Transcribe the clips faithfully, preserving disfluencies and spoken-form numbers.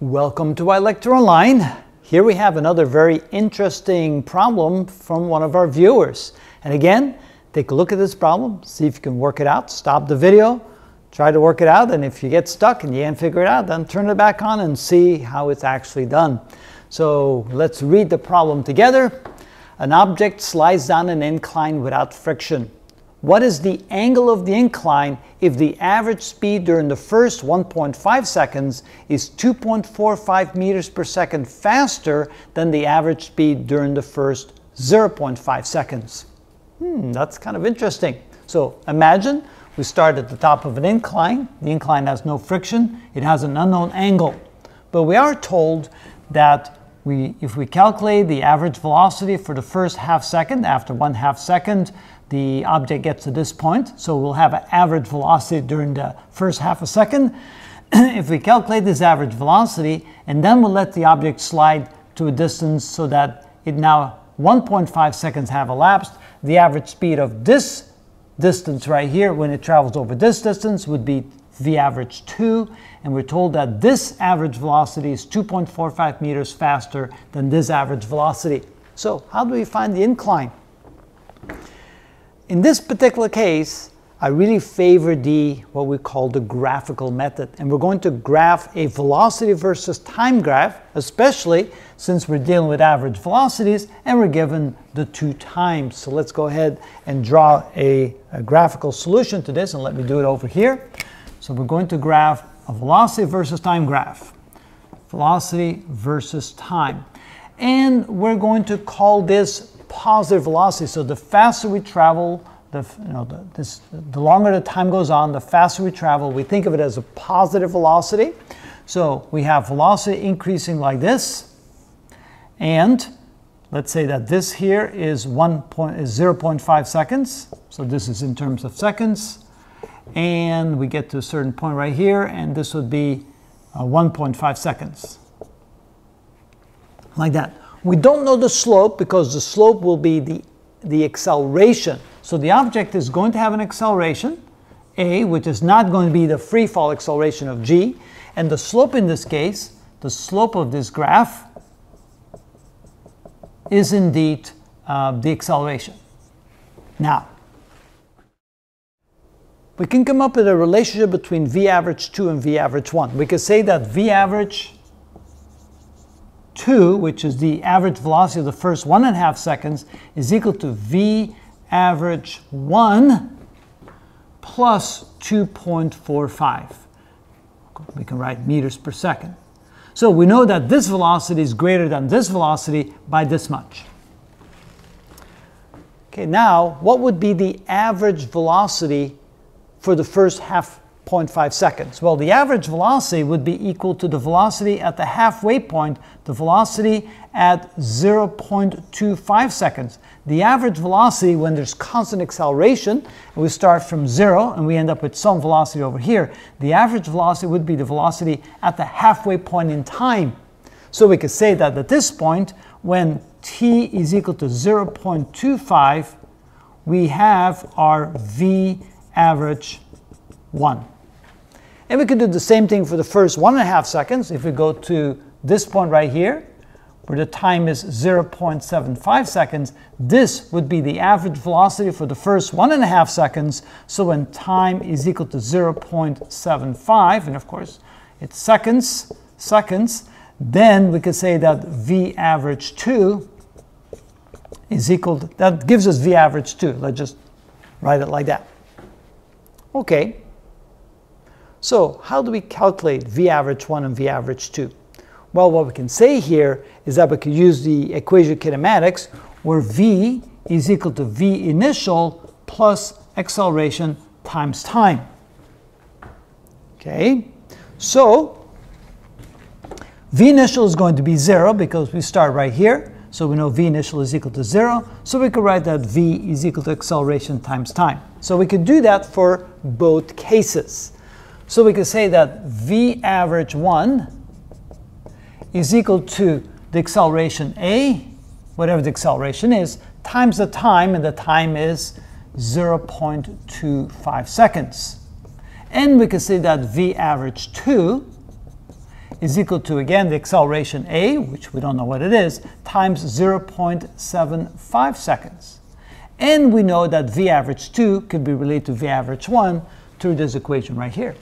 Welcome to iLecture Online. Here we have another very interesting problem from one of our viewers. And again, take a look at this problem, see if you can work it out. Stop the video, try to work it out, and if you get stuck and you can't figure it out, then turn it back on and see how it's actually done. So let's read the problem together. An object slides down an incline without friction. What is the angle of the incline if the average speed during the first one point five seconds is two point four five meters per second faster than the average speed during the first zero point five seconds? Hmm, that's kind of interesting. So imagine we start at the top of an incline. The incline has no friction. It has an unknown angle. But we are told that we, if we calculate the average velocity for the first half second, after one half second, the object gets to this point, so we'll have an average velocity during the first half a second. If we calculate this average velocity, and then we'll let the object slide to a distance so that it now one point five seconds have elapsed, the average speed of this distance right here, when it travels over this distance, would be the average two, and we're told that this average velocity is two point four five meters faster than this average velocity. So how do we find the incline? In this particular case, I really favor the, what we call the graphical method. And we're going to graph a velocity versus time graph, especially since we're dealing with average velocities and we're given the two times. So let's go ahead and draw a, a graphical solution to this, and let me do it over here. So we're going to graph a velocity versus time graph. Velocity versus time. And we're going to call this positive velocity. So the faster we travel, the, you know, the, this, the longer the time goes on, the faster we travel, we think of it as a positive velocity. So we have velocity increasing like this. And let's say that this here is, one point, is zero point five seconds. So this is in terms of seconds. And we get to a certain point right here, and this would be uh, one point five seconds. Like that. We don't know the slope because the slope will be the, the acceleration. So the object is going to have an acceleration, A, which is not going to be the free fall acceleration of G. And the slope in this case, the slope of this graph, is indeed uh, the acceleration. Now, we can come up with a relationship between V average two and V average one. We could say that V average two, which is the average velocity of the first one and a half seconds, is equal to V average one plus two point four five. We can write meters per second. So we know that this velocity is greater than this velocity by this much. Okay, now what would be the average velocity for the first half zero point five seconds. Well, the average velocity would be equal to the velocity at the halfway point, the velocity at zero point two five seconds. The average velocity, when there's constant acceleration, we start from zero and we end up with some velocity over here. The average velocity would be the velocity at the halfway point in time. So we could say that at this point, when t is equal to zero point two five, we have our v average one. And we can do the same thing for the first one and a half seconds. If we go to this point right here, where the time is zero point seven five seconds, this would be the average velocity for the first one and a half seconds. So when time is equal to zero point seven five, and of course it's seconds, seconds, then we could say that V average two is equal to, that gives us V average two. Let's just write it like that. Okay, so how do we calculate V average one and V average two? Well, what we can say here is that we could use the equation of kinematics, where V is equal to V initial plus acceleration times time. Okay, so V initial is going to be zero because we start right here. So we know v initial is equal to zero, so we could write that v is equal to acceleration times time. So we could do that for both cases. So we could say that v average one is equal to the acceleration a, whatever the acceleration is, times the time, and the time is zero point two five seconds. And we could say that v average two is equal to, again, the acceleration a, which we don't know what it is, times zero point seven five seconds. And we know that v average two could be related to v average one through this equation right here.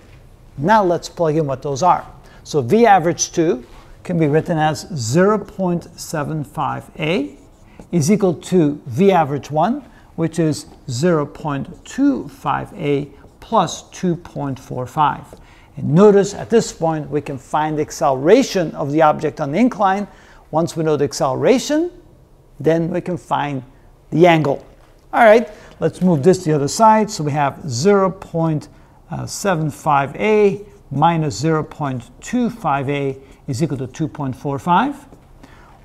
Now let's plug in what those are. So v average two can be written as zero point seven five a is equal to v average one, which is zero point two five a plus two point four five. And notice at this point we can find the acceleration of the object on the incline. Once we know the acceleration, then we can find the angle. All right, let's move this to the other side. So we have zero point seven five a minus zero point two five a is equal to two point four five,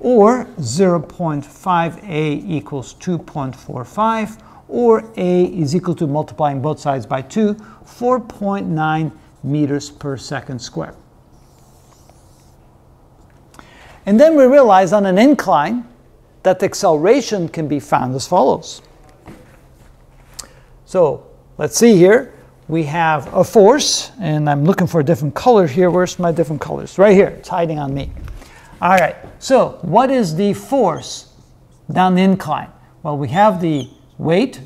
or zero point five a equals two point four five, or a is equal to multiplying both sides by two, four point nine meters per second squared. And then we realize on an incline that the acceleration can be found as follows. So let's see here. We have a force, and I'm looking for a different color here. Where's my different colors? Right here. It's hiding on me. All right. So what is the force down the incline? Well, we have the weight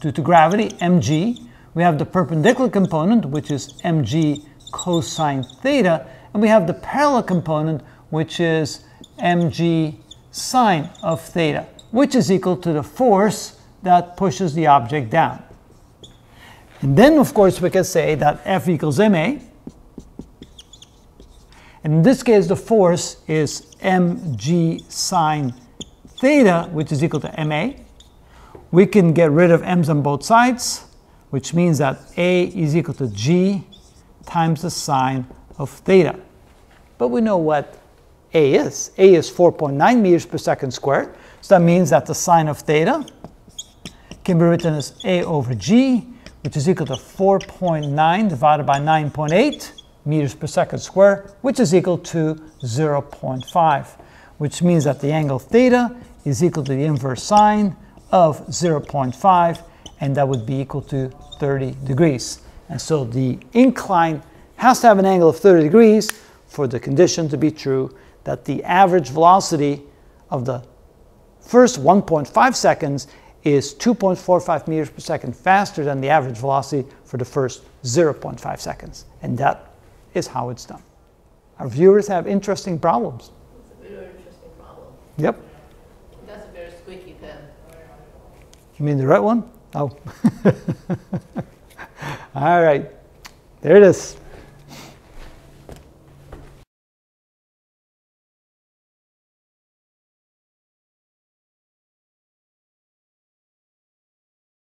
due to gravity, mg. We have the perpendicular component, which is mg cosine theta. And we have the parallel component, which is mg sine of theta, which is equal to the force that pushes the object down. And then, of course, we can say that F equals ma. And in this case, the force is mg sine theta, which is equal to ma. We can get rid of m's on both sides, which means that a is equal to g times the sine of theta. But we know what a is. A is four point nine meters per second squared. So that means that the sine of theta can be written as a over g, which is equal to four point nine divided by nine point eight meters per second squared, which is equal to zero point five, which means that the angle theta is equal to the inverse sine of zero point five, and that would be equal to thirty degrees. And so the incline has to have an angle of thirty degrees for the condition to be true that the average velocity of the first one point five seconds is two point four five meters per second faster than the average velocity for the first zero point five seconds. And that is how it's done. Our viewers have interesting problems. It's a very interesting problem. Yep. That's a very squeaky pen. You mean the right one? Oh. All right. There it is.